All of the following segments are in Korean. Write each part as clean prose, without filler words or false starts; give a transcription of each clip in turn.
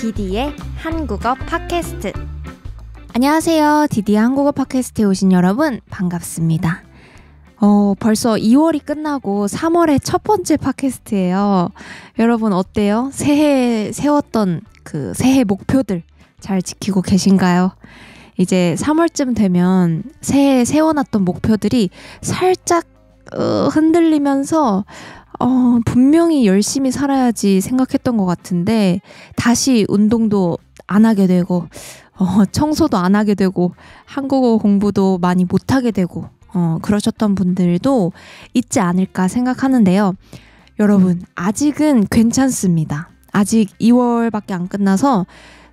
디디의 한국어 팟캐스트. 안녕하세요. 디디의 한국어 팟캐스트에 오신 여러분 반갑습니다. 벌써 2월이 끝나고 3월의 첫 번째 팟캐스트예요. 여러분 어때요? 새해에 세웠던 그 새해 목표들 잘 지키고 계신가요? 이제 3월쯤 되면 새해에 세워놨던 목표들이 살짝 흔들리면서 분명히 열심히 살아야지 생각했던 것 같은데 다시 운동도 안 하게 되고 청소도 안 하게 되고 한국어 공부도 많이 못하게 되고 그러셨던 분들도 있지 않을까 생각하는데요. 여러분 아직은 괜찮습니다. 아직 2월밖에 안 끝나서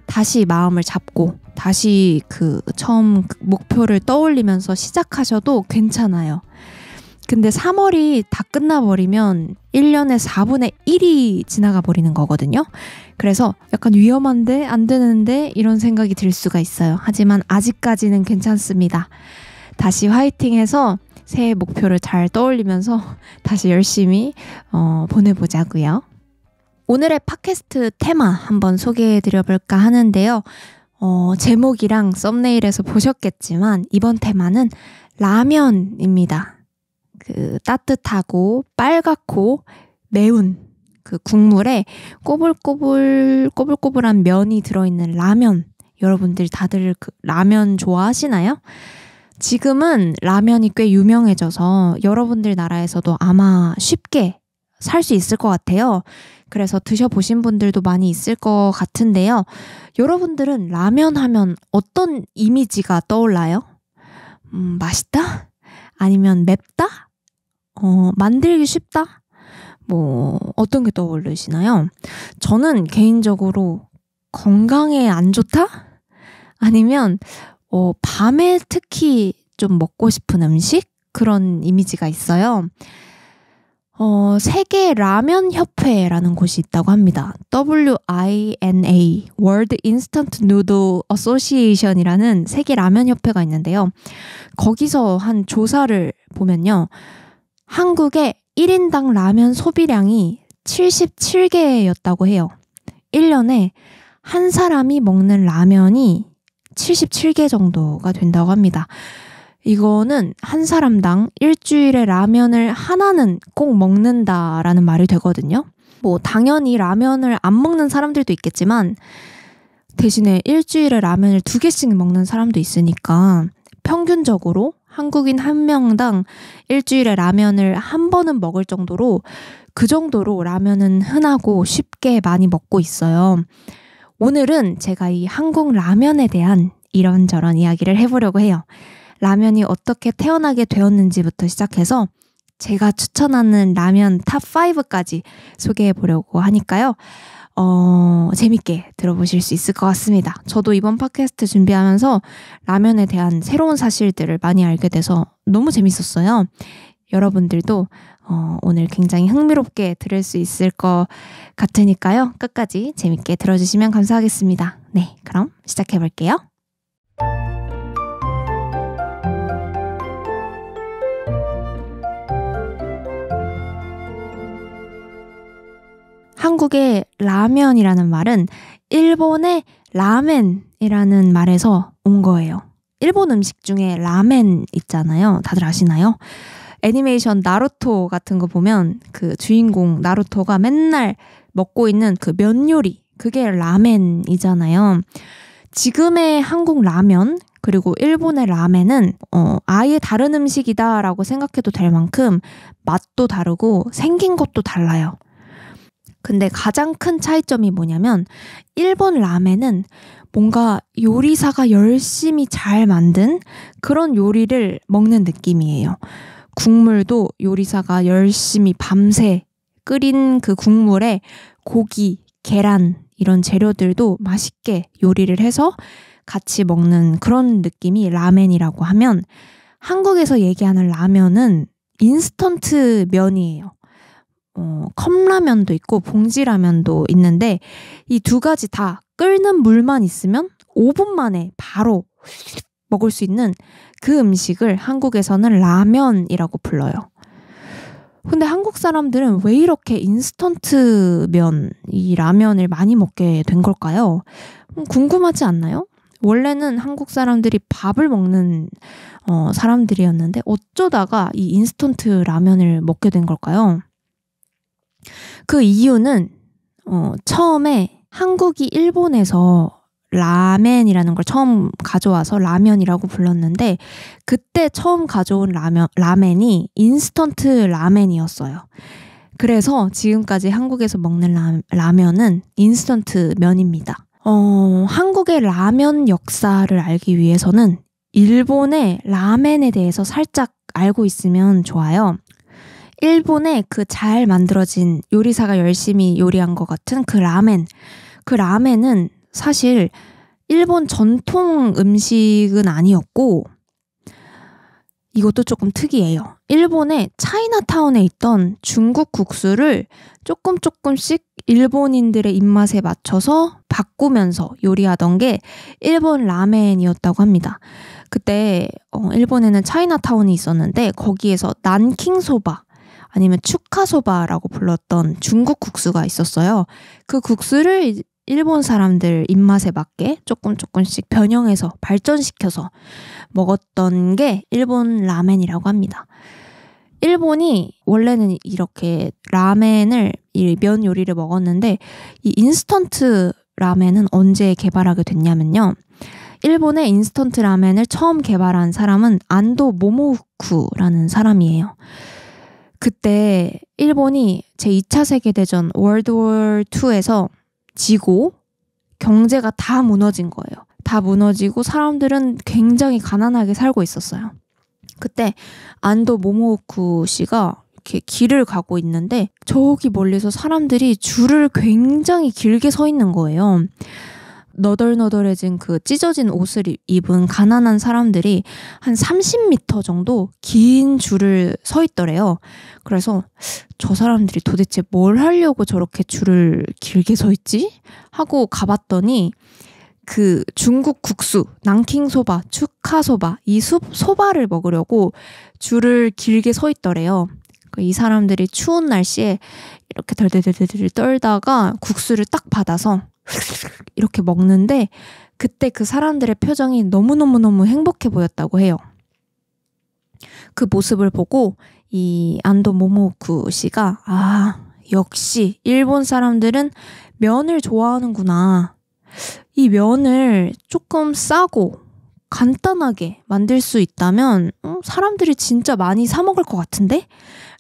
다시 마음을 잡고 다시 그 처음 목표를 떠올리면서 시작하셔도 괜찮아요. 근데 3월이 다 끝나버리면 1년의 4분의 1이 지나가 버리는 거거든요. 그래서 약간 위험한데 안 되는데 이런 생각이 들 수가 있어요. 하지만 아직까지는 괜찮습니다. 다시 화이팅해서 새해 목표를 잘 떠올리면서 다시 열심히 보내보자고요. 오늘의 팟캐스트 테마 한번 소개해드려볼까 하는데요. 제목이랑 썸네일에서 보셨겠지만 이번 테마는 라면입니다. 그 따뜻하고 빨갛고 매운 그 국물에 꼬불꼬불한 면이 들어있는 라면. 여러분들 다들 그 라면 좋아하시나요? 지금은 라면이 꽤 유명해져서 여러분들 나라에서도 아마 쉽게 살 수 있을 것 같아요. 그래서 드셔보신 분들도 많이 있을 것 같은데요. 여러분들은 라면 하면 어떤 이미지가 떠올라요? 맛있다? 아니면 맵다? 만들기 쉽다? 어떤 게 떠오르시나요? 저는 개인적으로 건강에 안 좋다? 아니면, 밤에 특히 좀 먹고 싶은 음식? 그런 이미지가 있어요. 세계 라면 협회라는 곳이 있다고 합니다. WINA, World Instant Noodle Association 이라는 세계 라면 협회가 있는데요. 거기서 한 조사를 보면요. 한국의 1인당 라면 소비량이 77개였다고 해요. 1년에 한 사람이 먹는 라면이 77개 정도가 된다고 합니다. 이거는 한 사람당 일주일에 라면을 하나는 꼭 먹는다라는 말이 되거든요. 당연히 라면을 안 먹는 사람들도 있겠지만 대신에 일주일에 라면을 2개씩 먹는 사람도 있으니까 평균적으로 한국인 한 명당 일주일에 라면을 한 번은 먹을 정도로 그 정도로 라면은 흔하고 쉽게 많이 먹고 있어요. 오늘은 제가 이 한국 라면에 대한 이런저런 이야기를 해보려고 해요. 라면이 어떻게 태어나게 되었는지부터 시작해서 제가 추천하는 라면 탑5까지 소개해보려고 하니까요. 재밌게 들어보실 수 있을 것 같습니다. 저도 이번 팟캐스트 준비하면서 라면에 대한 새로운 사실들을 많이 알게 돼서 너무 재밌었어요. 여러분들도 오늘 굉장히 흥미롭게 들을 수 있을 것 같으니까요. 끝까지 재밌게 들어주시면 감사하겠습니다. 네, 그럼 시작해볼게요. 한국의 라면이라는 말은 일본의 라멘이라는 말에서 온 거예요. 일본 음식 중에 라멘 있잖아요. 다들 아시나요? 애니메이션 나루토 같은 거 보면 그 주인공 나루토가 맨날 먹고 있는 그 면 요리, 그게 라멘이잖아요. 지금의 한국 라면 그리고 일본의 라멘은 아예 다른 음식이다라고 생각해도 될 만큼 맛도 다르고 생긴 것도 달라요. 근데 가장 큰 차이점이 뭐냐면 일본 라멘은 뭔가 요리사가 열심히 잘 만든 그런 요리를 먹는 느낌이에요. 국물도 요리사가 열심히 밤새 끓인 그 국물에 고기, 계란 이런 재료들도 맛있게 요리를 해서 같이 먹는 그런 느낌이 라멘이라고 하면 한국에서 얘기하는 라면은 인스턴트 면이에요. 컵라면도 있고 봉지라면도 있는데 이 두 가지 다 끓는 물만 있으면 5분 만에 바로 먹을 수 있는 그 음식을 한국에서는 라면이라고 불러요. 근데 한국 사람들은 왜 이렇게 인스턴트 면, 이 라면을 많이 먹게 된 걸까요? 궁금하지 않나요? 원래는 한국 사람들이 밥을 먹는 사람들이었는데 어쩌다가 이 인스턴트 라면을 먹게 된 걸까요? 그 이유는 처음에 한국이 일본에서 라멘이라는 걸 처음 가져와서 라면이라고 불렀는데 그때 처음 가져온 라멘이 인스턴트 라멘이었어요. 그래서 지금까지 한국에서 먹는 라면은 인스턴트 면입니다. 한국의 라면 역사를 알기 위해서는 일본의 라멘에 대해서 살짝 알고 있으면 좋아요. 일본의 그 잘 만들어진 요리사가 열심히 요리한 것 같은 그 라멘. 그 라멘은 사실 일본 전통 음식은 아니었고 이것도 조금 특이해요. 일본의 차이나타운에 있던 중국 국수를 조금씩 일본인들의 입맛에 맞춰서 바꾸면서 요리하던 게 일본 라멘이었다고 합니다. 그때 일본에는 차이나타운이 있었는데 거기에서 난킹소바 아니면 추카소바라고 불렀던 중국 국수가 있었어요. 그 국수를 일본 사람들 입맛에 맞게 조금씩 변형해서 발전시켜서 먹었던 게 일본 라멘이라고 합니다. 일본이 원래는 이렇게 라멘을 이 면 요리를 먹었는데 이 인스턴트 라멘은 언제 개발하게 됐냐면요. 일본의 인스턴트 라멘을 처음 개발한 사람은 안도 모모후쿠라는 사람이에요. 그때 일본이 제2차 세계대전 월드 워 2에서 지고 경제가 다 무너진 거예요. 다 무너지고 사람들은 굉장히 가난하게 살고 있었어요. 그때 안도 모모후쿠 씨가 이렇게 길을 가고 있는데 저기 멀리서 사람들이 줄을 굉장히 길게 서 있는 거예요. 너덜너덜해진 그 찢어진 옷을 입은 가난한 사람들이 한 30m 정도 긴 줄을 서 있더래요. 그래서 저 사람들이 도대체 뭘 하려고 저렇게 줄을 길게 서 있지? 하고 가봤더니 그 중국 국수, 난킹소바, 추카소바 이 소바를 먹으려고 줄을 길게 서 있더래요. 이 사람들이 추운 날씨에 이렇게 덜덜덜덜 떨다가 국수를 딱 받아서 이렇게 먹는데 그때 그 사람들의 표정이 너무너무 행복해 보였다고 해요. 그 모습을 보고 이 안도 모모후쿠 씨가 아, 역시 일본 사람들은 면을 좋아하는구나. 이 면을 조금 싸고 간단하게 만들 수 있다면 사람들이 진짜 많이 사 먹을 것 같은데?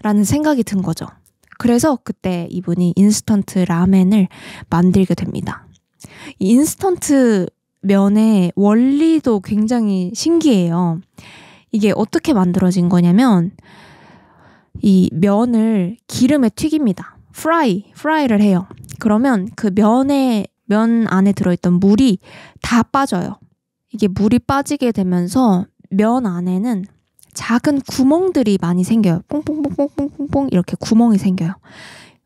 라는 생각이 든 거죠. 그래서 그때 이분이 인스턴트 라멘을 만들게 됩니다. 인스턴트 면의 원리도 굉장히 신기해요. 이게 어떻게 만들어진 거냐면 이 면을 기름에 튀깁니다. 프라이를 해요. 그러면 그 면 안에 들어있던 물이 다 빠져요. 이게 물이 빠지게 되면서 면 안에는 작은 구멍들이 많이 생겨요. 뽕뽕뽕뽕뽕뽕 이렇게 구멍이 생겨요.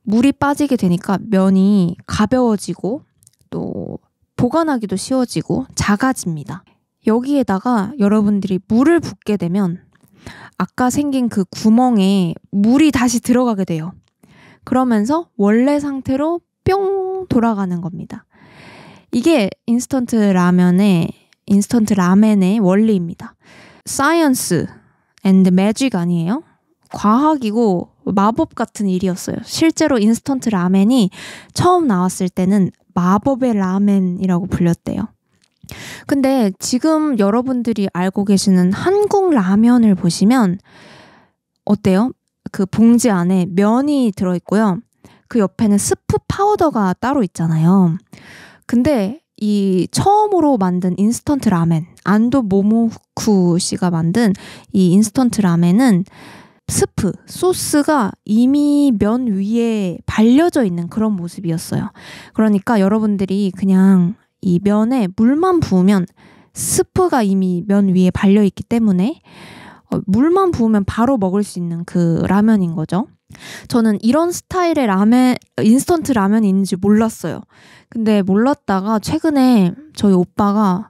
물이 빠지게 되니까 면이 가벼워지고 또 보관하기도 쉬워지고 작아집니다. 여기에다가 여러분들이 물을 붓게 되면 아까 생긴 그 구멍에 물이 다시 들어가게 돼요. 그러면서 원래 상태로 뿅 돌아가는 겁니다. 이게 인스턴트 라멘의 원리입니다. 사이언스 앤드 매직 아니에요? 과학이고 마법 같은 일이었어요. 실제로 인스턴트 라멘이 처음 나왔을 때는 마법의 라멘이라고 불렸대요. 근데 지금 여러분들이 알고 계시는 한국 라면을 보시면 어때요? 그 봉지 안에 면이 들어있고요. 그 옆에는 스프 파우더가 따로 있잖아요. 근데 이 처음으로 만든 인스턴트 라멘, 안도 모모후쿠 씨가 만든 이 인스턴트 라멘은 스프, 소스가 이미 면 위에 발려져 있는 그런 모습이었어요. 그러니까 여러분들이 그냥 이 면에 물만 부으면 스프가 이미 면 위에 발려있기 때문에 물만 부으면 바로 먹을 수 있는 그 라면인 거죠. 저는 이런 스타일의 라멘, 인스턴트 라면이 있는지 몰랐어요. 근데 몰랐다가 최근에 저희 오빠가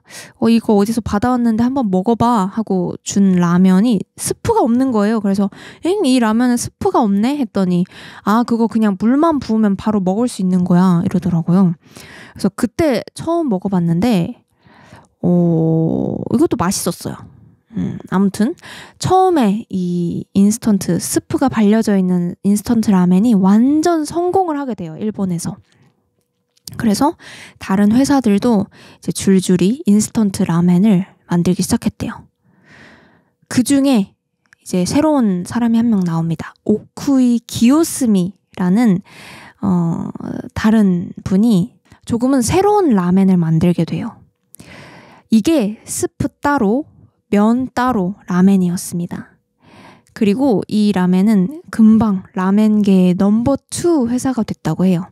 이거 어디서 받아왔는데 한번 먹어봐 하고 준 라면이 스프가 없는 거예요. 그래서 이 라면은 스프가 없네 했더니 그거 그냥 물만 부으면 바로 먹을 수 있는 거야 이러더라고요. 그래서 그때 처음 먹어봤는데 이것도 맛있었어요. 아무튼 처음에 이 인스턴트 스프가 발려져 있는 인스턴트 라멘이 완전 성공을 하게 돼요, 일본에서. 그래서 다른 회사들도 이제 줄줄이 인스턴트 라멘을 만들기 시작했대요. 그 중에 이제 새로운 사람이 한 명 나옵니다. 오쿠이 기요스미라는 다른 분이 조금은 새로운 라멘을 만들게 돼요. 이게 스프 따로 면 따로 라멘이었습니다. 그리고 이 라멘은 금방 라멘계의 넘버 2 회사가 됐다고 해요.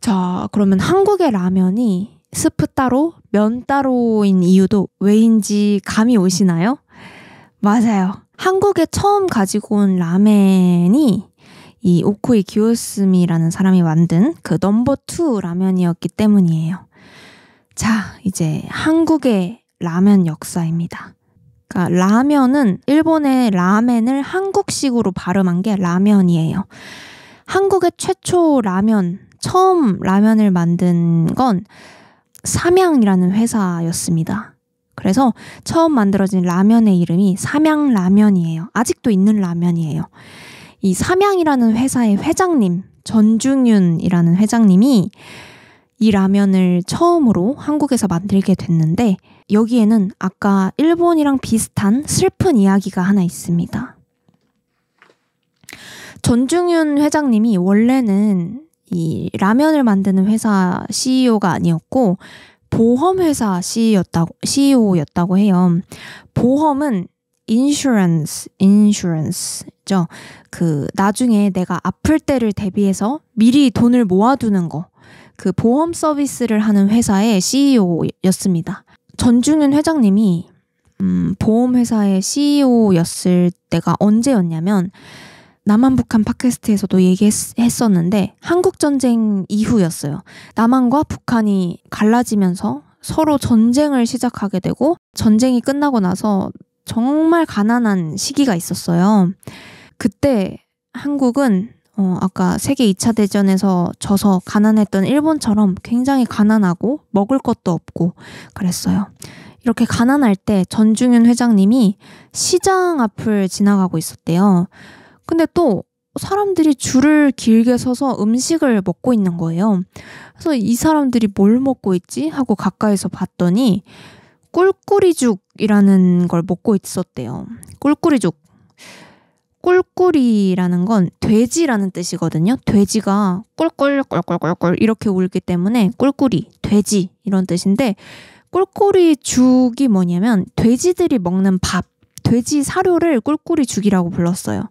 자, 그러면 한국의 라면이 스프 따로, 면 따로인 이유도 왜인지 감이 오시나요? 맞아요. 한국에 처음 가지고 온 라멘이 이 오쿠이 기요스미라는 사람이 만든 그 넘버 2 라면이었기 때문이에요. 자, 이제 한국의 라면 역사입니다. 그러니까 라면은 일본의 라멘을 한국식으로 발음한 게 라면이에요. 한국의 최초 라면, 처음 라면을 만든 건 삼양이라는 회사였습니다. 그래서 처음 만들어진 라면의 이름이 삼양라면이에요. 아직도 있는 라면이에요. 이 삼양이라는 회사의 회장님, 전중윤이라는 회장님이 이 라면을 처음으로 한국에서 만들게 됐는데, 여기에는 아까 일본이랑 비슷한 슬픈 이야기가 하나 있습니다. 전중윤 회장님이 원래는 이 라면을 만드는 회사 CEO가 아니었고 보험회사 CEO였다고 해요. 보험은 insurance죠. 그 나중에 내가 아플 때를 대비해서 미리 돈을 모아두는 거, 그 보험 서비스를 하는 회사의 CEO였습니다. 전중윤 회장님이 보험회사의 CEO였을 때가 언제였냐면, 남한북한 팟캐스트에서도 얘기했었는데 한국전쟁 이후였어요. 남한과 북한이 갈라지면서 서로 전쟁을 시작하게 되고, 전쟁이 끝나고 나서 정말 가난한 시기가 있었어요. 그때 한국은 아까 세계 2차 대전에서 져서 가난했던 일본처럼 굉장히 가난하고 먹을 것도 없고 그랬어요. 이렇게 가난할 때 전중윤 회장님이 시장 앞을 지나가고 있었대요. 근데 또 사람들이 줄을 길게 서서 음식을 먹고 있는 거예요. 그래서 이 사람들이 뭘 먹고 있지? 하고 가까이서 봤더니 꿀꿀이죽이라는 걸 먹고 있었대요. 꿀꿀이죽. 꿀꿀이라는 건 돼지라는 뜻이거든요. 돼지가 꿀꿀꿀꿀꿀꿀 이렇게 울기 때문에 꿀꿀이, 돼지 이런 뜻인데, 꿀꿀이 죽이 뭐냐면 돼지들이 먹는 밥, 돼지 사료를 꿀꿀이 죽이라고 불렀어요.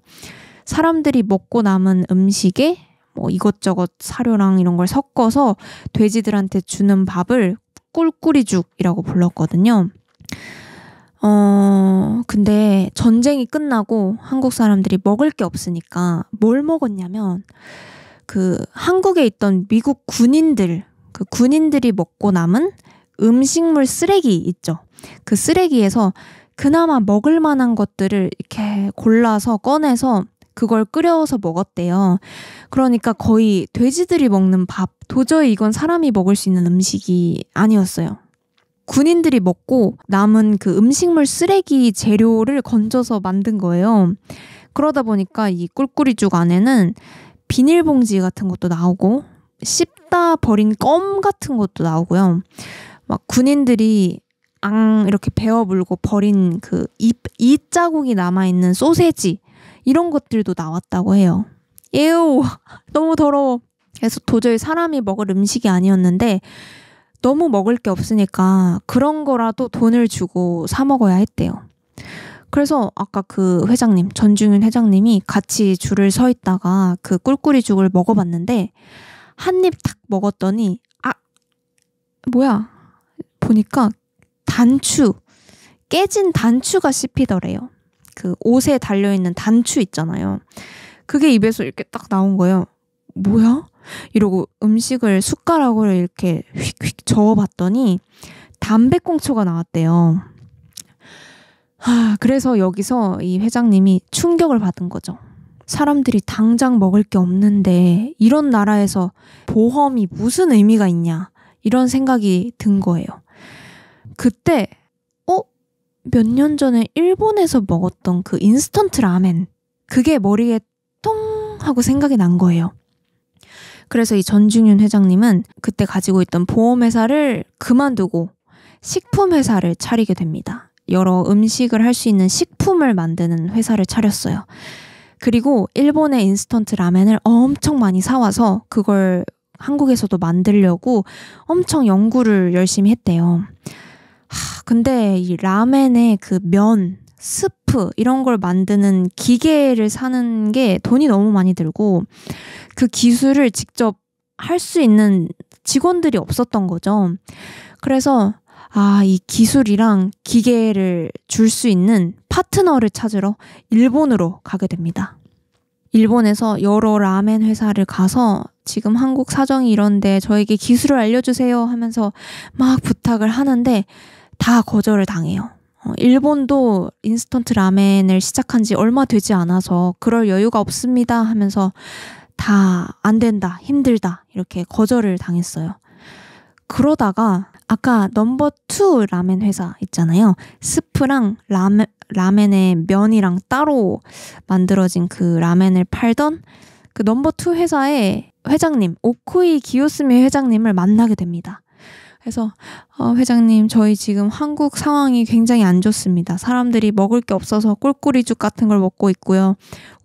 사람들이 먹고 남은 음식에 뭐 이것저것 사료랑 이런 걸 섞어서 돼지들한테 주는 밥을 꿀꿀이 죽이라고 불렀거든요. 근데 전쟁이 끝나고 한국 사람들이 먹을 게 없으니까 뭘 먹었냐면, 그 한국에 있던 미국 군인들, 그 군인들이 먹고 남은 음식물 쓰레기 있죠. 그 쓰레기에서 그나마 먹을 만한 것들을 이렇게 골라서 꺼내서 그걸 끓여서 먹었대요. 그러니까 거의 돼지들이 먹는 밥, 도저히 이건 사람이 먹을 수 있는 음식이 아니었어요. 군인들이 먹고 남은 그 음식물 쓰레기 재료를 건져서 만든 거예요. 그러다 보니까 이 꿀꿀이죽 안에는 비닐봉지 같은 것도 나오고 씹다 버린 껌 같은 것도 나오고요. 막 군인들이 이렇게 베어물고 버린 그 이 자국이 남아있는 소세지 이런 것들도 나왔다고 해요. 예우 너무 더러워. 그래서 도저히 사람이 먹을 음식이 아니었는데 너무 먹을 게 없으니까 그런 거라도 돈을 주고 사 먹어야 했대요. 그래서 아까 그 회장님, 전중윤 회장님이 같이 줄을 서 있다가 그 꿀꿀이죽을 먹어봤는데 한 입 탁 먹었더니 뭐야? 보니까 단추, 깨진 단추가 씹히더래요. 그 옷에 달려있는 단추 있잖아요. 그게 입에서 이렇게 딱 나온 거예요. 뭐야? 이러고 음식을 숟가락으로 이렇게 휙휙 저어봤더니 담배꽁초가 나왔대요. 그래서 여기서 이 회장님이 충격을 받은 거죠. 사람들이 당장 먹을 게 없는데 이런 나라에서 보험이 무슨 의미가 있냐 이런 생각이 든 거예요. 그때 몇 년 전에 일본에서 먹었던 그 인스턴트 라멘, 그게 머리에 똥 하고 생각이 난 거예요. 그래서 이 전중윤 회장님은 그때 가지고 있던 보험회사를 그만두고 식품회사를 차리게 됩니다. 여러 음식을 할 수 있는 식품을 만드는 회사를 차렸어요. 그리고 일본의 인스턴트 라멘을 엄청 많이 사와서 그걸 한국에서도 만들려고 엄청 연구를 열심히 했대요. 근데 이 라멘의 그 면, 스프 이런 걸 만드는 기계를 사는 게 돈이 너무 많이 들고 그 기술을 직접 할 수 있는 직원들이 없었던 거죠. 그래서 이 기술이랑 기계를 줄 수 있는 파트너를 찾으러 일본으로 가게 됩니다. 일본에서 여러 라멘 회사를 가서 지금 한국 사정이 이런데 저에게 기술을 알려주세요 하면서 막 부탁을 하는데 다 거절을 당해요. 일본도 인스턴트 라멘을 시작한 지 얼마 되지 않아서 그럴 여유가 없습니다 하면서 다 안 된다, 힘들다 이렇게 거절을 당했어요. 그러다가 아까 넘버 2 라멘 회사 있잖아요. 스프랑 라멘의 면이랑 따로 만들어진 그 라멘을 팔던 그 넘버 2 회사의 회장님, 오쿠이 기요스미 회장님을 만나게 됩니다. 그래서 회장님, 저희 지금 한국 상황이 굉장히 안 좋습니다. 사람들이 먹을 게 없어서 꿀꿀이죽 같은 걸 먹고 있고요.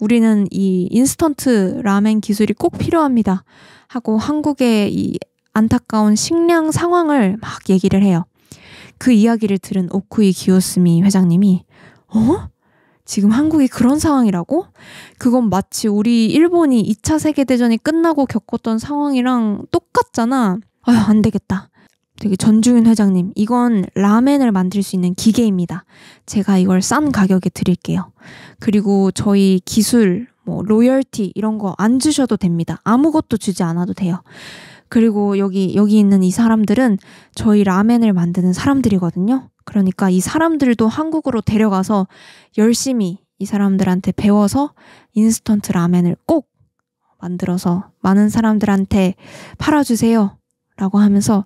우리는 이 인스턴트 라멘 기술이 꼭 필요합니다. 하고 한국의 이 안타까운 식량 상황을 막 얘기를 해요. 그 이야기를 들은 오쿠이 기요스미 회장님이 지금 한국이 그런 상황이라고? 그건 마치 우리 일본이 2차 세계대전이 끝나고 겪었던 상황이랑 똑같잖아. 아휴, 안 되겠다. 되게 전중윤 회장님, 이건 라멘을 만들 수 있는 기계입니다. 제가 이걸 싼 가격에 드릴게요. 그리고 저희 기술, 로열티 이런 거 안 주셔도 됩니다. 아무것도 주지 않아도 돼요. 그리고 여기 있는 이 사람들은 저희 라멘을 만드는 사람들이거든요. 그러니까 이 사람들도 한국으로 데려가서 열심히 이 사람들한테 배워서 인스턴트 라멘을 꼭 만들어서 많은 사람들한테 팔아주세요 라고 하면서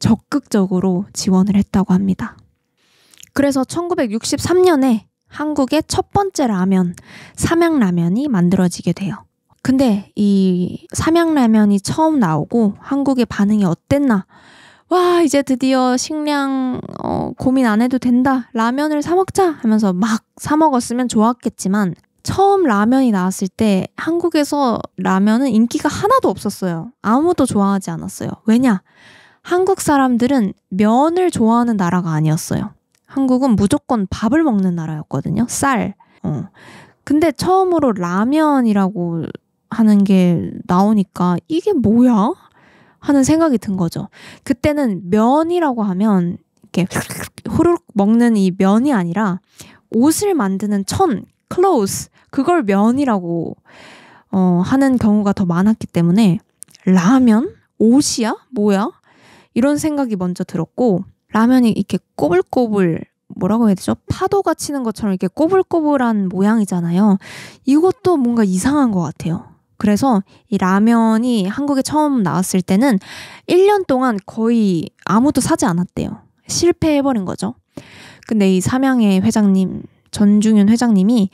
적극적으로 지원을 했다고 합니다. 그래서 1963년에 한국의 첫 번째 라면, 삼양라면이 만들어지게 돼요. 근데 이 삼양라면이 처음 나오고 한국의 반응이 어땠나? 와, 이제 드디어 식량 고민 안 해도 된다. 라면을 사 먹자 하면서 막 사 먹었으면 좋았겠지만 처음 라면이 나왔을 때 한국에서 라면은 인기가 하나도 없었어요. 아무도 좋아하지 않았어요. 왜냐? 한국 사람들은 면을 좋아하는 나라가 아니었어요. 한국은 무조건 밥을 먹는 나라였거든요. 쌀. 근데 처음으로 라면이라고 하는 게 나오니까 이게 뭐야? 하는 생각이 든 거죠. 그때는 면이라고 하면 이렇게 후루룩 먹는 이 면이 아니라 옷을 만드는 천, clothes, 그걸 면이라고 하는 경우가 더 많았기 때문에 라면? 옷이야? 뭐야? 이런 생각이 먼저 들었고, 라면이 이렇게 꼬불꼬불, 뭐라고 해야 되죠? 파도가 치는 것처럼 이렇게 꼬불꼬불한 모양이잖아요. 이것도 뭔가 이상한 것 같아요. 그래서 이 라면이 한국에 처음 나왔을 때는 1년 동안 거의 아무도 사지 않았대요. 실패해버린 거죠. 근데 이 삼양의 회장님, 전중윤 회장님이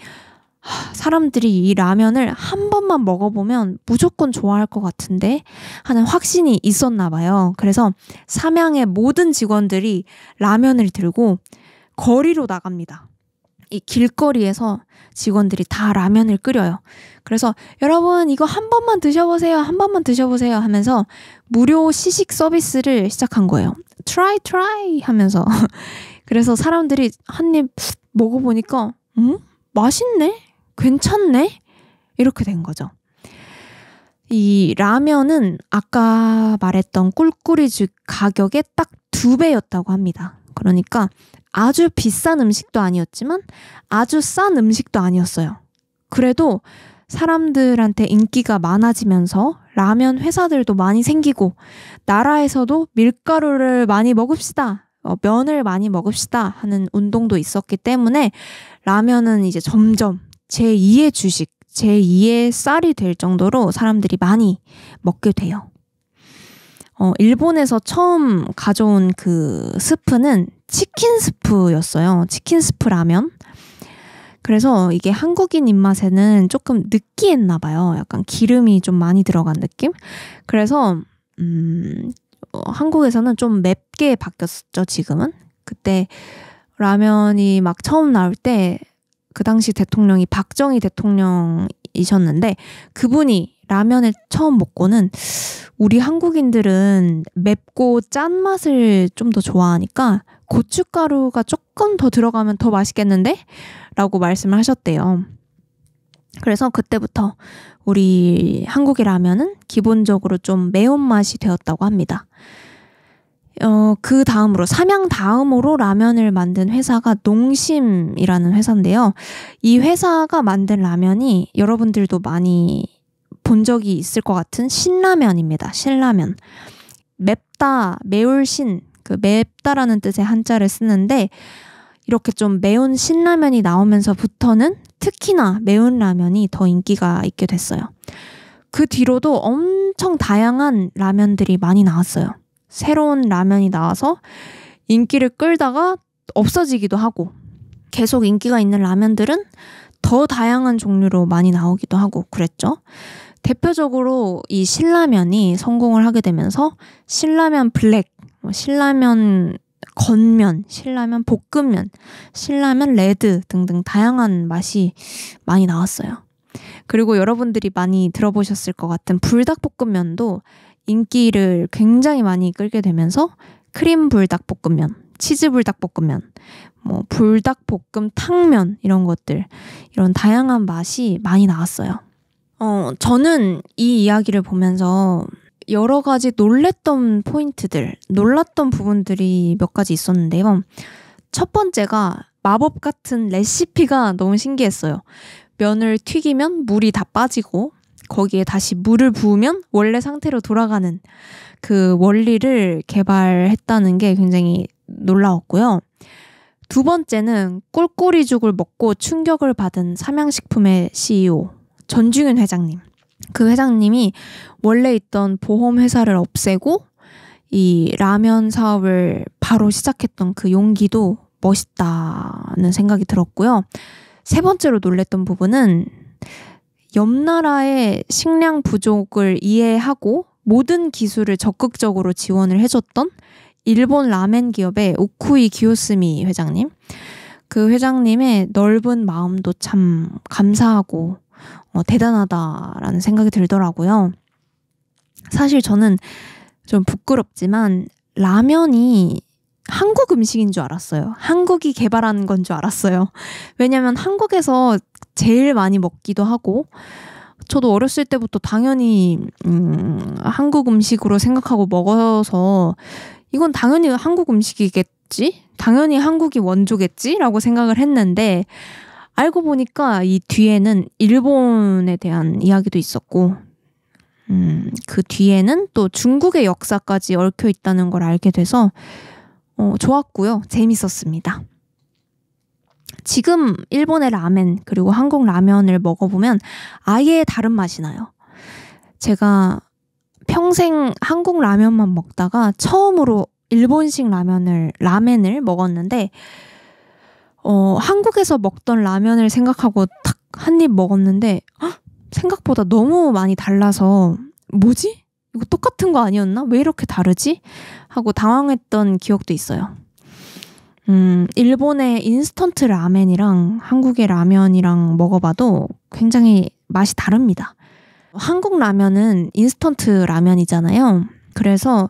사람들이 이 라면을 한 번만 먹어보면 무조건 좋아할 것 같은데 하는 확신이 있었나 봐요. 그래서 삼양의 모든 직원들이 라면을 들고 거리로 나갑니다. 이 길거리에서 직원들이 다 라면을 끓여요. 그래서 여러분, 이거 한 번만 드셔보세요. 한 번만 드셔보세요 하면서 무료 시식 서비스를 시작한 거예요. Try 하면서. 그래서 사람들이 한 입 먹어보니까 맛있네? 괜찮네? 이렇게 된 거죠. 이 라면은 아까 말했던 꿀꿀이죽 가격의 딱 2배였다고 합니다. 그러니까 아주 비싼 음식도 아니었지만 아주 싼 음식도 아니었어요. 그래도 사람들한테 인기가 많아지면서 라면 회사들도 많이 생기고 나라에서도 밀가루를 많이 먹읍시다, 면을 많이 먹읍시다 하는 운동도 있었기 때문에 라면은 이제 점점 제2의 주식, 제2의 쌀이 될 정도로 사람들이 많이 먹게 돼요. 일본에서 처음 가져온 그 스프는 치킨 스프였어요. 치킨 스프 라면. 그래서 이게 한국인 입맛에는 조금 느끼했나 봐요. 약간 기름이 좀 많이 들어간 느낌? 그래서 한국에서는 좀 맵게 바뀌었죠, 지금은. 그때 라면이 막 처음 나올 때 그 당시 대통령이 박정희 대통령이셨는데 그분이 라면을 처음 먹고는 우리 한국인들은 맵고 짠맛을 좀 더 좋아하니까 고춧가루가 조금 더 들어가면 더 맛있겠는데? 라고 말씀을 하셨대요. 그래서 그때부터 우리 한국의 라면은 기본적으로 좀 매운맛이 되었다고 합니다. 그 다음으로 삼양 다음으로 라면을 만든 회사가 농심이라는 회사인데요. 이 회사가 만든 라면이 여러분들도 많이 본 적이 있을 것 같은 신라면입니다. 신라면. 맵다, 매울 신, 그 맵다라는 뜻의 한자를 쓰는데 이렇게 좀 매운 신라면이 나오면서부터는 특히나 매운 라면이 더 인기가 있게 됐어요. 그 뒤로도 엄청 다양한 라면들이 많이 나왔어요. 새로운 라면이 나와서 인기를 끌다가 없어지기도 하고 계속 인기가 있는 라면들은 더 다양한 종류로 많이 나오기도 하고 그랬죠. 대표적으로 이 신라면이 성공을 하게 되면서 신라면 블랙, 신라면 건면, 신라면 볶음면, 신라면 레드 등등 다양한 맛이 많이 나왔어요. 그리고 여러분들이 많이 들어보셨을 것 같은 불닭볶음면도 인기를 굉장히 많이 끌게 되면서 크림 불닭볶음면, 치즈 불닭볶음면, 뭐 불닭볶음탕면 이런 것들, 이런 다양한 맛이 많이 나왔어요. 저는 이 이야기를 보면서 여러 가지 놀랬던 포인트들, 놀랐던 부분들이 몇 가지 있었는데요. 첫 번째가 마법 같은 레시피가 너무 신기했어요. 면을 튀기면 물이 다 빠지고 거기에 다시 물을 부으면 원래 상태로 돌아가는 그 원리를 개발했다는 게 굉장히 놀라웠고요. 두 번째는 꿀꼬리죽을 먹고 충격을 받은 삼양식품의 CEO 전중윤 회장님. 그 회장님이 원래 있던 보험회사를 없애고 이 라면 사업을 바로 시작했던 그 용기도 멋있다는 생각이 들었고요. 세 번째로 놀랬던 부분은 옆 나라의 식량 부족을 이해하고 모든 기술을 적극적으로 지원을 해줬던 일본 라멘 기업의 오쿠이 기요스미 회장님. 그 회장님의 넓은 마음도 참 감사하고 대단하다라는 생각이 들더라고요. 사실 저는 좀 부끄럽지만 라면이 한국 음식인 줄 알았어요. 한국이 개발한 건 줄 알았어요. 왜냐면 한국에서 제일 많이 먹기도 하고 저도 어렸을 때부터 당연히 한국 음식으로 생각하고 먹어서 이건 당연히 한국 음식이겠지? 당연히 한국이 원조겠지? 라고 생각을 했는데 알고 보니까 이 뒤에는 일본에 대한 이야기도 있었고 그 뒤에는 또 중국의 역사까지 얽혀 있다는 걸 알게 돼서 좋았고요. 재밌었습니다. 지금 일본의 라멘 그리고 한국 라면을 먹어보면 아예 다른 맛이 나요. 제가 평생 한국 라면만 먹다가 처음으로 일본식 라멘을 먹었는데 한국에서 먹던 라면을 생각하고 탁 한 입 먹었는데 생각보다 너무 많이 달라서 뭐지? 이거 똑같은 거 아니었나? 왜 이렇게 다르지? 하고 당황했던 기억도 있어요. 일본의 인스턴트 라멘이랑 한국의 라면이랑 먹어봐도 굉장히 맛이 다릅니다. 한국 라면은 인스턴트 라면이잖아요. 그래서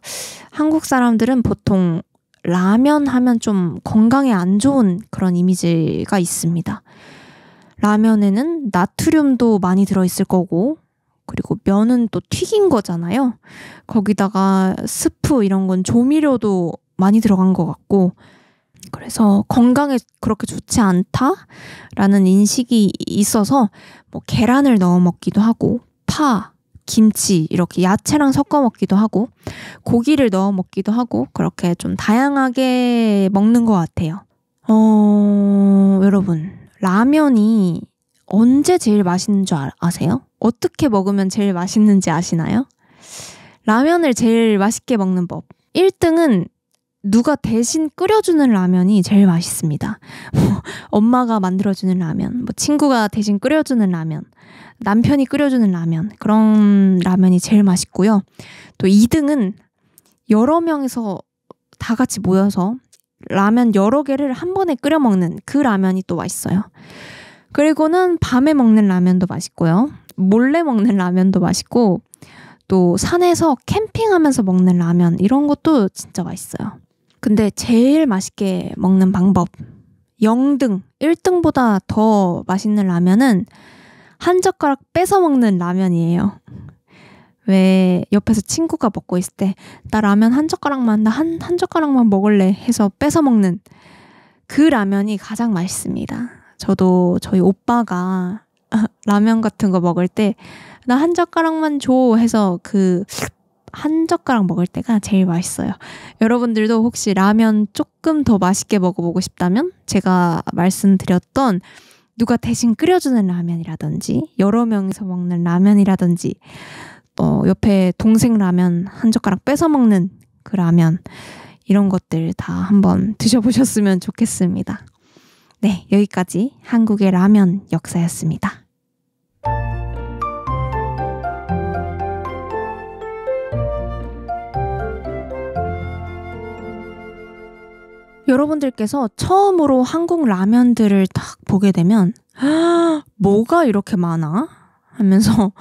한국 사람들은 보통 라면 하면 좀 건강에 안 좋은 그런 이미지가 있습니다. 라면에는 나트륨도 많이 들어있을 거고 그리고 면은 또 튀긴 거잖아요. 거기다가 스프 이런 건 조미료도 많이 들어간 것 같고 그래서 건강에 그렇게 좋지 않다라는 인식이 있어서 뭐 계란을 넣어 먹기도 하고 파, 김치 이렇게 야채랑 섞어 먹기도 하고 고기를 넣어 먹기도 하고 그렇게 좀 다양하게 먹는 것 같아요. 여러분, 라면이 언제 제일 맛있는 줄 아세요? 어떻게 먹으면 제일 맛있는지 아시나요? 라면을 제일 맛있게 먹는 법 1등은 누가 대신 끓여주는 라면이 제일 맛있습니다. 엄마가 만들어주는 라면, 친구가 대신 끓여주는 라면, 남편이 끓여주는 라면, 그런 라면이 제일 맛있고요. 또 2등은 여러 명에서 다 같이 모여서 라면 여러 개를 한 번에 끓여 먹는 그 라면이 또 맛있어요. 그리고는 밤에 먹는 라면도 맛있고요. 몰래 먹는 라면도 맛있고 또 산에서 캠핑하면서 먹는 라면 이런 것도 진짜 맛있어요. 근데 제일 맛있게 먹는 방법 0등, 1등보다 더 맛있는 라면은 한 젓가락 뺏어 먹는 라면이에요. 왜 옆에서 친구가 먹고 있을 때 나 라면 한 젓가락만, 나 한 젓가락만 먹을래 해서 뺏어 먹는 그 라면이 가장 맛있습니다. 저도 저희 오빠가 라면 같은 거 먹을 때 나 한 젓가락만 줘 해서 그 한 젓가락 먹을 때가 제일 맛있어요. 여러분들도 혹시 라면 조금 더 맛있게 먹어보고 싶다면 제가 말씀드렸던 누가 대신 끓여주는 라면이라든지 여러 명이서 먹는 라면이라든지 또 옆에 동생 라면 한 젓가락 뺏어 먹는 그 라면 이런 것들 다 한번 드셔보셨으면 좋겠습니다. 네, 여기까지 한국의 라면 역사였습니다. 여러분들께서 처음으로 한국 라면들을 딱 보게 되면 뭐가 이렇게 많아? 하면서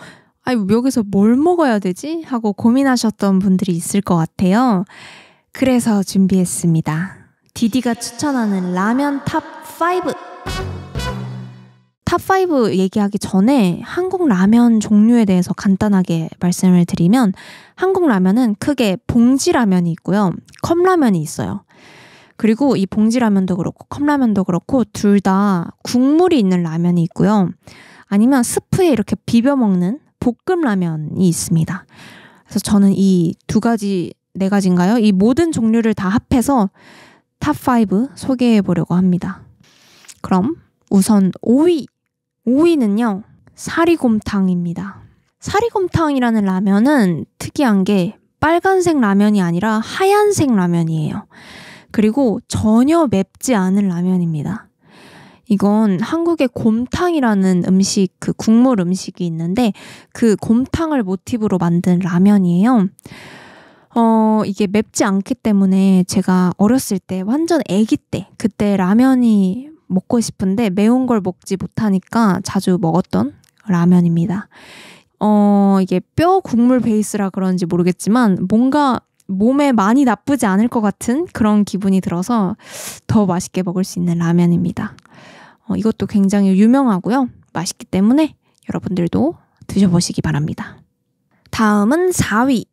여기서 뭘 먹어야 되지? 하고 고민하셨던 분들이 있을 것 같아요. 그래서 준비했습니다. 디디가 추천하는 라면 탑5! 탑5 얘기하기 전에 한국 라면 종류에 대해서 간단하게 말씀을 드리면 한국 라면은 크게 봉지 라면이 있고요. 컵라면이 있어요. 그리고 이 봉지라면도 그렇고 컵라면도 그렇고 둘 다 국물이 있는 라면이 있고요. 아니면 스프에 이렇게 비벼 먹는 볶음라면이 있습니다. 그래서 저는 이 두 가지, 네 가지인가요? 이 모든 종류를 다 합해서 탑5 소개해 보려고 합니다. 그럼 우선 5위! 5위는요. 사리곰탕입니다. 사리곰탕이라는 라면은 특이한 게 빨간색 라면이 아니라 하얀색 라면이에요. 그리고 전혀 맵지 않은 라면입니다. 이건 한국의 곰탕이라는 음식, 그 국물 음식이 있는데 그 곰탕을 모티브로 만든 라면이에요. 이게 맵지 않기 때문에 제가 어렸을 때 완전 아기 때 그때 라면이 먹고 싶은데 매운 걸 먹지 못하니까 자주 먹었던 라면입니다. 이게 뼈 국물 베이스라 그런지 모르겠지만 뭔가 몸에 많이 나쁘지 않을 것 같은 그런 기분이 들어서 더 맛있게 먹을 수 있는 라면입니다. 이것도 굉장히 유명하고요. 맛있기 때문에 여러분들도 드셔보시기 바랍니다. 다음은 4위!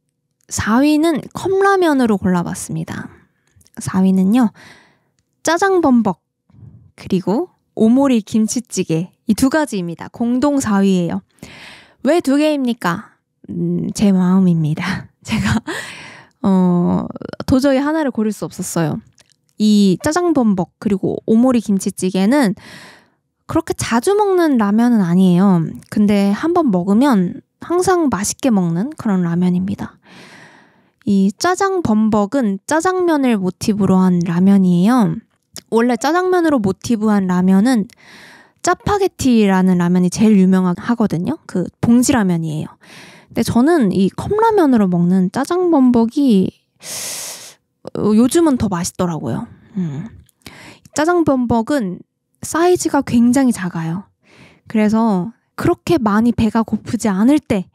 4위는 컵라면으로 골라봤습니다. 4위는요. 짜장범벅 그리고 오모리 김치찌개 이 두 가지입니다. 공동 4위예요. 왜 두 개입니까? 제 마음입니다. 제가 도저히 하나를 고를 수 없었어요. 이 짜장범벅 그리고 오모리 김치찌개는 그렇게 자주 먹는 라면은 아니에요. 근데 한번 먹으면 항상 맛있게 먹는 그런 라면입니다. 이 짜장범벅은 짜장면을 모티브로 한 라면이에요. 원래 짜장면으로 모티브한 라면은 짜파게티라는 라면이 제일 유명하거든요. 그 봉지라면이에요. 근데 저는 이 컵라면으로 먹는 짜장범벅이 요즘은 더 맛있더라고요. 짜장범벅은 사이즈가 굉장히 작아요. 그래서 그렇게 많이 배가 고프지 않을 때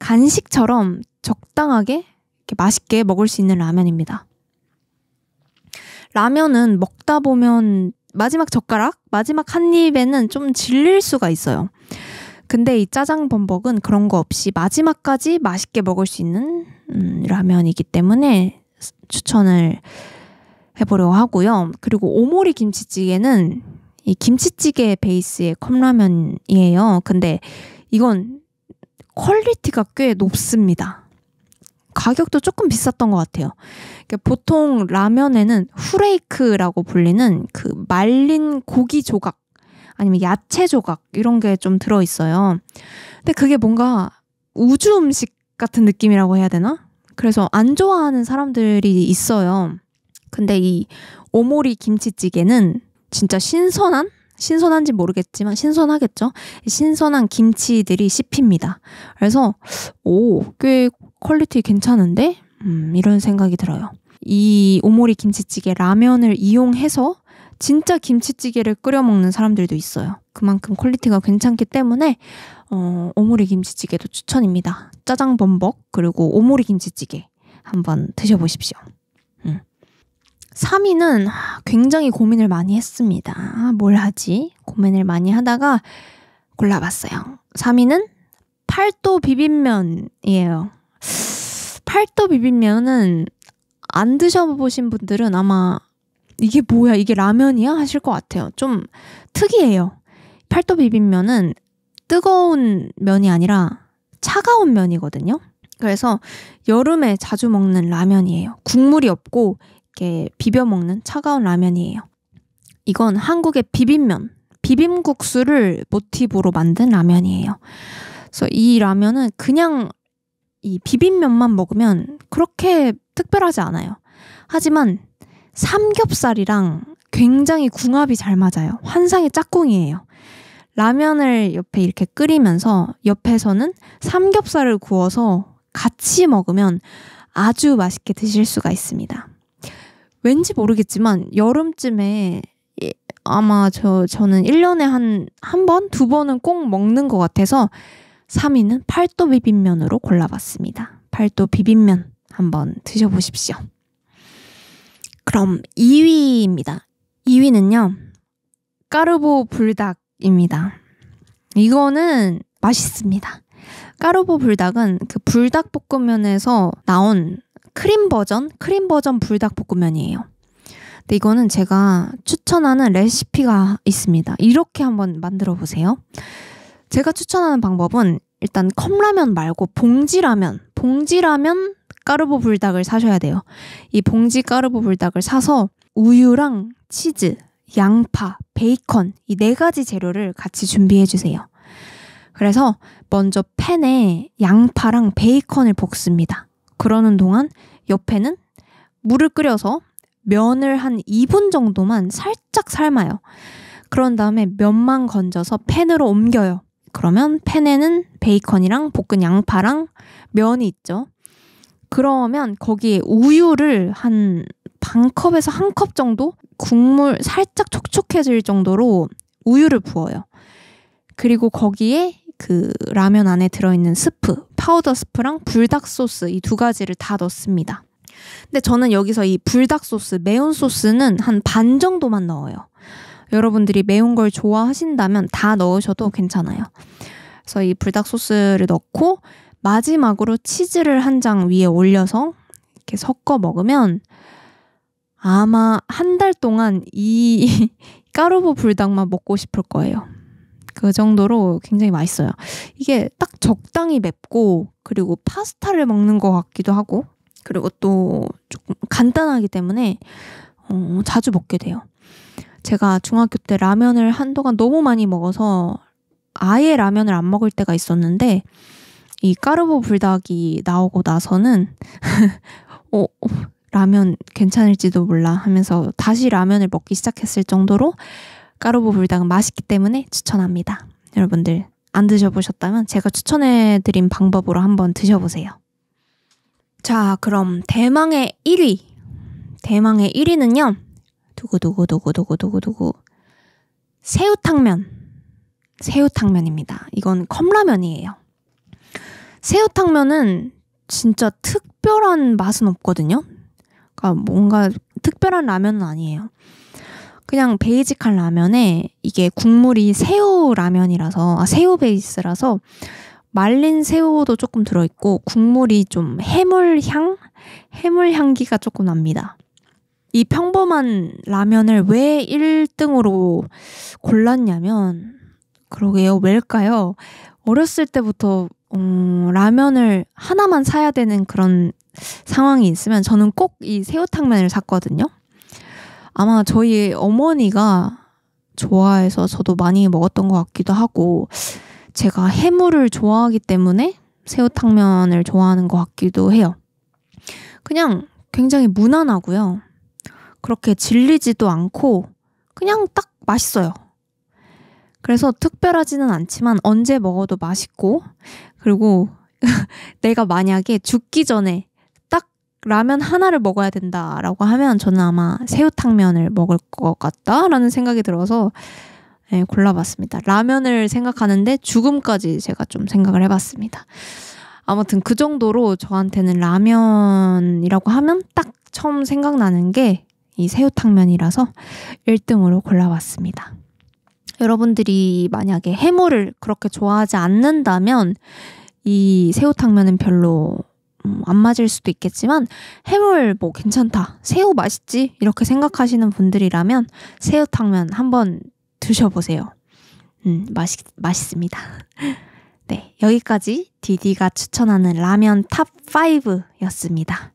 간식처럼 적당하게 이렇게 맛있게 먹을 수 있는 라면입니다. 라면은 먹다 보면 마지막 젓가락, 마지막 한 입에는 좀 질릴 수가 있어요. 근데 이 짜장범벅은 그런 거 없이 마지막까지 맛있게 먹을 수 있는 라면이기 때문에 추천을 해보려고 하고요. 그리고 오모리 김치찌개는 이 김치찌개 베이스의 컵라면이에요. 근데 이건 퀄리티가 꽤 높습니다. 가격도 조금 비쌌던 것 같아요. 보통 라면에는 후레이크라고 불리는 그 말린 고기 조각 아니면 야채 조각 이런 게 좀 들어있어요. 근데 그게 뭔가 우주 음식 같은 느낌이라고 해야 되나? 그래서 안 좋아하는 사람들이 있어요. 근데 이 오모리 김치찌개는 진짜 신선한지 모르겠지만 신선하겠죠? 신선한 김치들이 씹힙니다. 그래서 오, 꽤 퀄리티 괜찮은데? 이런 생각이 들어요. 이 오모리 김치찌개 라면을 이용해서 진짜 김치찌개를 끓여 먹는 사람들도 있어요. 그만큼 퀄리티가 괜찮기 때문에 오모리 김치찌개도 추천입니다. 짜장범벅 그리고 오모리 김치찌개 한번 드셔보십시오. 3위는 굉장히 고민을 많이 했습니다. 뭘 하지? 고민을 많이 하다가 골라봤어요. 3위는 팔도 비빔면이에요. 팔도 비빔면은 안 드셔보신 분들은 아마 이게 뭐야? 이게 라면이야? 하실 것 같아요. 좀 특이해요. 팔도 비빔면은 뜨거운 면이 아니라 차가운 면이거든요. 그래서 여름에 자주 먹는 라면이에요. 국물이 없고 이렇게 비벼 먹는 차가운 라면이에요. 이건 한국의 비빔면, 비빔국수를 모티브로 만든 라면이에요. 그래서 이 라면은 그냥 이 비빔면만 먹으면 그렇게 특별하지 않아요. 하지만 삼겹살이랑 굉장히 궁합이 잘 맞아요. 환상의 짝꿍이에요. 라면을 옆에 이렇게 끓이면서 옆에서는 삼겹살을 구워서 같이 먹으면 아주 맛있게 드실 수가 있습니다. 왠지 모르겠지만 여름쯤에 아마 저는 1년에 한 번? 두 번은 꼭 먹는 것 같아서 3위는 팔도 비빔면으로 골라봤습니다. 팔도 비빔면 한번 드셔보십시오. 그럼 2위입니다. 2위는요. 까르보 불닭입니다. 이거는 맛있습니다. 까르보 불닭은 그 불닭볶음면에서 나온 크림 버전 불닭볶음면이에요. 근데 이거는 제가 추천하는 레시피가 있습니다. 이렇게 한번 만들어 보세요. 제가 추천하는 방법은 일단 컵라면 말고 봉지라면 까르보 불닭을 사셔야 돼요. 이 봉지 까르보 불닭을 사서 우유랑 치즈, 양파, 베이컨 이 4가지 재료를 같이 준비해 주세요. 그래서 먼저 팬에 양파랑 베이컨을 볶습니다. 그러는 동안 옆에는 물을 끓여서 면을 한 2분 정도만 살짝 삶아요. 그런 다음에 면만 건져서 팬으로 옮겨요. 그러면 팬에는 베이컨이랑 볶은 양파랑 면이 있죠. 그러면 거기에 우유를 한 반컵에서 1컵 정도 국물 살짝 촉촉해질 정도로 우유를 부어요. 그리고 거기에 그 라면 안에 들어있는 스프, 파우더 스프랑 불닭 소스 이 2가지를 다 넣습니다. 근데 저는 여기서 이 불닭 소스, 매운 소스는 한 반 정도만 넣어요. 여러분들이 매운 걸 좋아하신다면 다 넣으셔도 괜찮아요. 그래서 이 불닭 소스를 넣고 마지막으로 치즈를 1장 위에 올려서 이렇게 섞어 먹으면 아마 1달 동안 이 까르보 불닭만 먹고 싶을 거예요. 그 정도로 굉장히 맛있어요. 이게 딱 적당히 맵고 그리고 파스타를 먹는 것 같기도 하고 그리고 또 조금 간단하기 때문에 자주 먹게 돼요. 제가 중학교 때 라면을 한동안 너무 많이 먹어서 아예 라면을 안 먹을 때가 있었는데 이 까르보 불닭이 나오고 나서는 라면 괜찮을지도 몰라 하면서 다시 라면을 먹기 시작했을 정도로 까르보 불닭은 맛있기 때문에 추천합니다. 여러분들 안 드셔보셨다면 제가 추천해드린 방법으로 한번 드셔보세요. 자, 그럼 대망의 1위. 대망의 1위는요. 두구두구두구두구두구두구 새우탕면입니다. 이건 컵라면이에요. 새우탕면은 진짜 특별한 맛은 없거든요. 그러니까 뭔가 특별한 라면은 아니에요. 그냥 베이직한 라면에 이게 국물이 새우 베이스라서 말린 새우도 조금 들어있고 국물이 좀 해물향기가 조금 납니다. 이 평범한 라면을 왜 1등으로 골랐냐면, 그러게요, 왜일까요? 어렸을 때부터 라면을 하나만 사야 되는 그런 상황이 있으면 저는 꼭 이 새우탕면을 샀거든요. 아마 저희 어머니가 좋아해서 저도 많이 먹었던 것 같기도 하고, 제가 해물을 좋아하기 때문에 새우탕면을 좋아하는 것 같기도 해요. 그냥 굉장히 무난하고요. 그렇게 질리지도 않고 그냥 딱 맛있어요. 그래서 특별하지는 않지만 언제 먹어도 맛있고, 그리고 내가 만약에 죽기 전에 딱 라면 하나를 먹어야 된다라고 하면 저는 아마 새우탕면을 먹을 것 같다라는 생각이 들어서 골라봤습니다. 라면을 생각하는데 죽음까지 제가 좀 생각을 해봤습니다. 아무튼 그 정도로 저한테는 라면이라고 하면 딱 처음 생각나는 게 이 새우탕면이라서 1등으로 골라봤습니다. 여러분들이 만약에 해물을 그렇게 좋아하지 않는다면 이 새우탕면은 별로 안 맞을 수도 있겠지만, 해물 뭐 괜찮다, 새우 맛있지 이렇게 생각하시는 분들이라면 새우탕면 한번 드셔보세요. 맛있습니다. 네, 여기까지 디디가 추천하는 라면 탑5였습니다.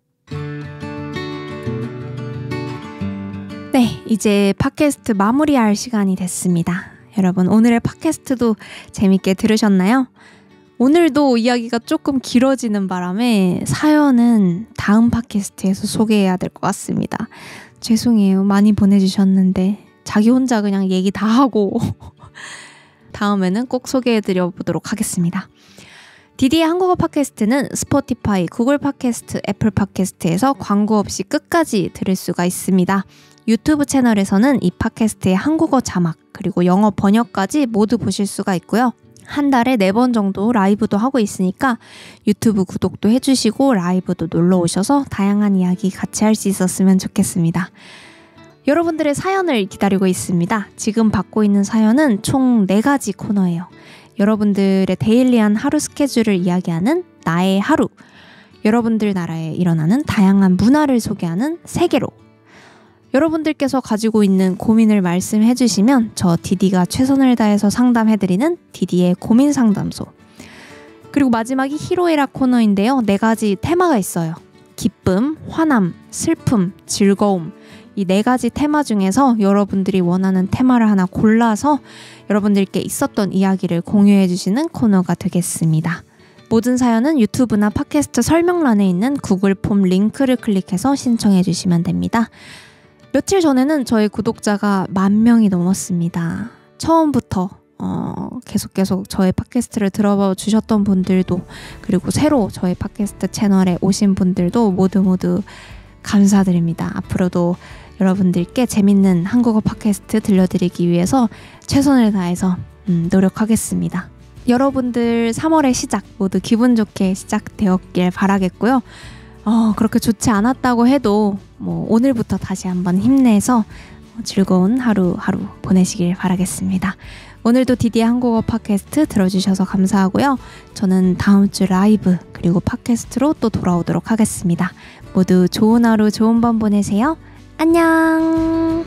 네, 이제 팟캐스트 마무리할 시간이 됐습니다. 여러분, 오늘의 팟캐스트도 재밌게 들으셨나요? 오늘도 이야기가 조금 길어지는 바람에 사연은 다음 팟캐스트에서 소개해야 될 것 같습니다. 죄송해요. 많이 보내주셨는데 자기 혼자 그냥 얘기 다 하고 다음에는 꼭 소개해드려 보도록 하겠습니다. 디디의 한국어 팟캐스트는 스포티파이, 구글 팟캐스트, 애플 팟캐스트에서 광고 없이 끝까지 들을 수가 있습니다. 유튜브 채널에서는 이 팟캐스트의 한국어 자막 그리고 영어 번역까지 모두 보실 수가 있고요. 한 달에 4번 정도 라이브도 하고 있으니까 유튜브 구독도 해주시고 라이브도 놀러오셔서 다양한 이야기 같이 할 수 있었으면 좋겠습니다. 여러분들의 사연을 기다리고 있습니다. 지금 받고 있는 사연은 총 4가지 코너예요. 여러분들의 데일리한 하루 스케줄을 이야기하는 나의 하루, 여러분들 나라에 일어나는 다양한 문화를 소개하는 세계로, 여러분들께서 가지고 있는 고민을 말씀해 주시면 저 디디가 최선을 다해서 상담해드리는 디디의 고민상담소, 그리고 마지막이 히로에라 코너인데요. 4가지 테마가 있어요. 기쁨, 화남, 슬픔, 즐거움, 이 4가지 테마 중에서 여러분들이 원하는 테마를 하나 골라서 여러분들께 있었던 이야기를 공유해 주시는 코너가 되겠습니다. 모든 사연은 유튜브나 팟캐스트 설명란에 있는 구글 폼 링크를 클릭해서 신청해 주시면 됩니다. 며칠 전에는 저희 구독자가 10,000명이 넘었습니다. 처음부터 계속 저의 팟캐스트를 들어주셨던 분들도, 그리고 새로 저의 팟캐스트 채널에 오신 분들도 모두 감사드립니다. 앞으로도 여러분들께 재밌는 한국어 팟캐스트 들려드리기 위해서 최선을 다해서 노력하겠습니다. 여러분들 3월의 시작 모두 기분 좋게 시작되었길 바라겠고요. 그렇게 좋지 않았다고 해도 뭐 오늘부터 다시 한번 힘내서 즐거운 하루하루 보내시길 바라겠습니다. 오늘도 디디의 한국어 팟캐스트 들어주셔서 감사하고요. 저는 다음 주 라이브 그리고 팟캐스트로 또 돌아오도록 하겠습니다. 모두 좋은 하루 좋은 밤 보내세요. 안녕.